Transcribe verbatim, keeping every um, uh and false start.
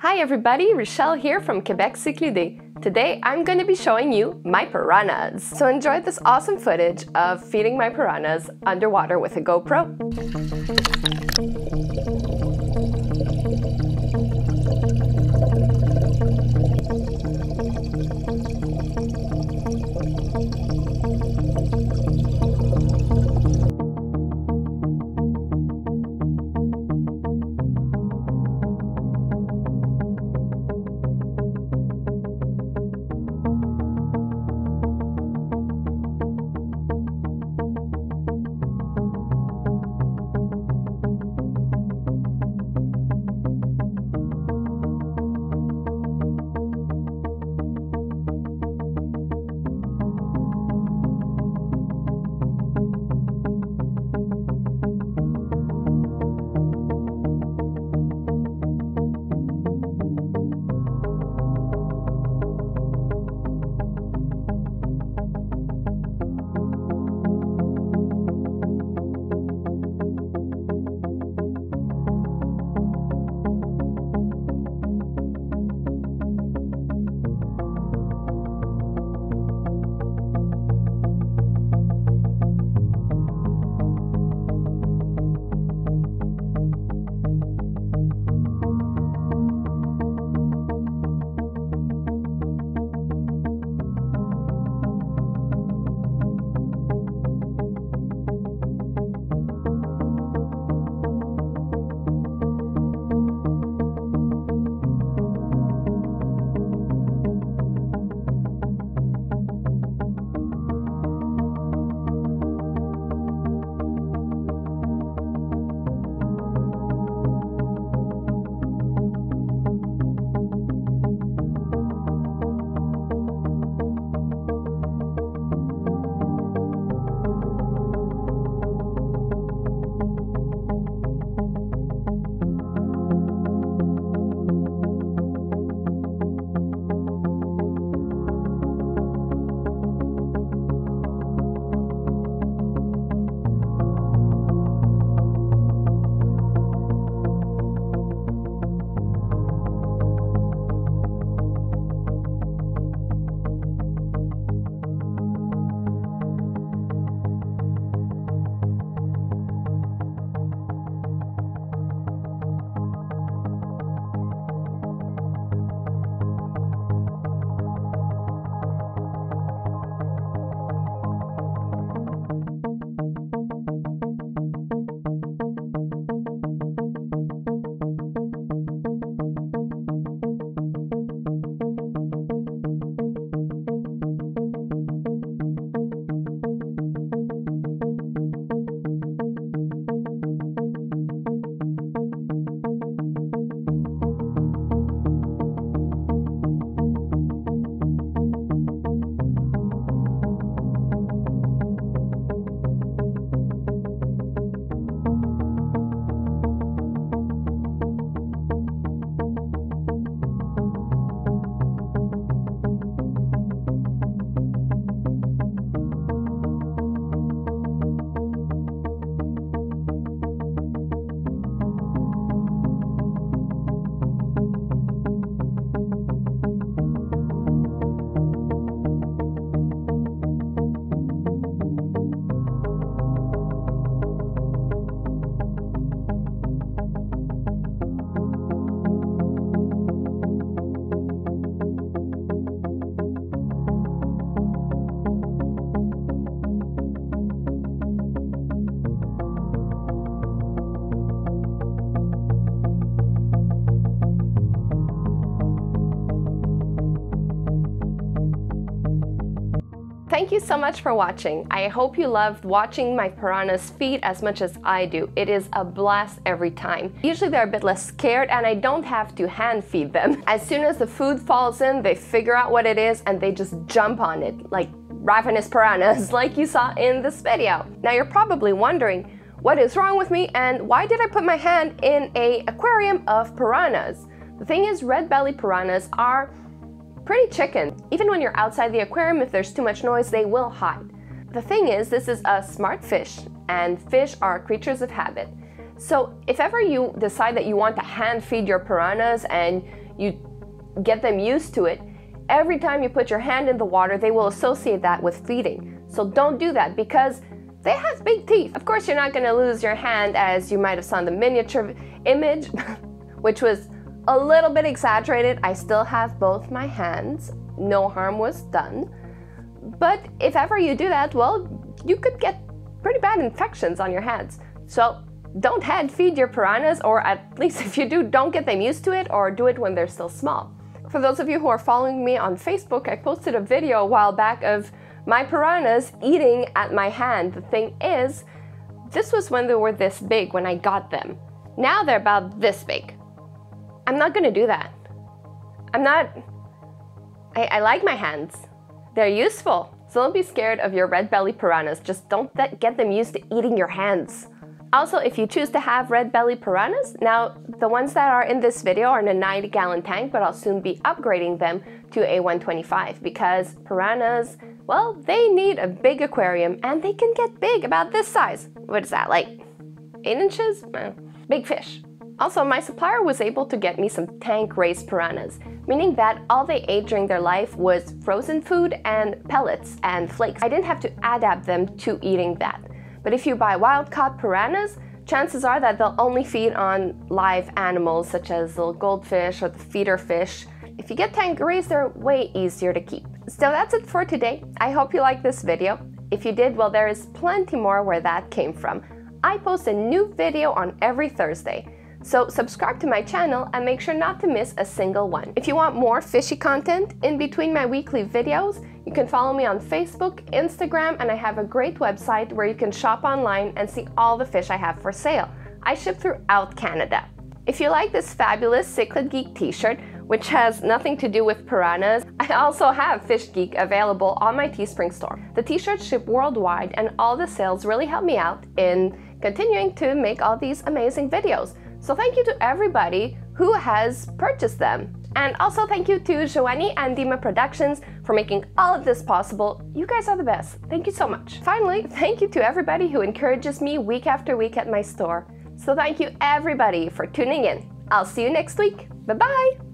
Hi everybody, Richelle here from Quebec Cichlides. Today I'm going to be showing you my piranhas. So enjoy this awesome footage of feeding my piranhas underwater with a GoPro. Thank you so much for watching. I hope you loved watching my piranhas feed as much as I do. It is a blast every time. Usually they're a bit less scared and I don't have to hand feed them. As soon as the food falls in, they figure out what it is and they just jump on it like ravenous piranhas, like you saw in this video. Now you're probably wondering, what is wrong with me and why did I put my hand in an aquarium of piranhas? The thing is, red-bellied piranhas are pretty chicken. Even when you're outside the aquarium, if there's too much noise, they will hide. The thing is, this is a smart fish, and fish are creatures of habit. So if ever you decide that you want to hand feed your piranhas and you get them used to it, every time you put your hand in the water, they will associate that with feeding. So don't do that, because they have big teeth. Of course, you're not gonna lose your hand, as you might have seen the miniature image, which was a little bit exaggerated. I still have both my hands. No harm was done. But if ever you do that, well, you could get pretty bad infections on your hands. So don't hand feed your piranhas, or at least if you do, don't get them used to it, or do it when they're still small. For those of you who are following me on Facebook, I posted a video a while back of my piranhas eating at my hand. The thing is, this was when they were this big when I got them. Now they're about this big. I'm not gonna do that. I'm not, I, I like my hands. They're useful. So don't be scared of your red-bellied piranhas. Just don't get them used to eating your hands. Also, if you choose to have red-bellied piranhas, now the ones that are in this video are in a ninety gallon tank, but I'll soon be upgrading them to a one twenty-five, because piranhas, well, they need a big aquarium, and they can get big, about this size. What is that, like eight inches? Big fish. Also, my supplier was able to get me some tank-raised piranhas, meaning that all they ate during their life was frozen food and pellets and flakes. I didn't have to adapt them to eating that. But if you buy wild-caught piranhas, chances are that they'll only feed on live animals such as little goldfish or the feeder fish. If you get tank-raised, they're way easier to keep. So that's it for today. I hope you liked this video. If you did, well, there is plenty more where that came from. I post a new video on every Thursday, so subscribe to my channel and make sure not to miss a single one. If you want more fishy content in between my weekly videos, you can follow me on Facebook, Instagram, and I have a great website where you can shop online and see all the fish I have for sale. I ship throughout Canada. If you like this fabulous Cichlid Geek t-shirt, which has nothing to do with piranhas, I also have Fish Geek available on my Teespring store. The t-shirts ship worldwide, and all the sales really help me out in continuing to make all these amazing videos. So thank you to everybody who has purchased them. And also thank you to Joanny and Dima Productions for making all of this possible. You guys are the best. Thank you so much. Finally, thank you to everybody who encourages me week after week at my store. So thank you everybody for tuning in. I'll see you next week. Bye-bye.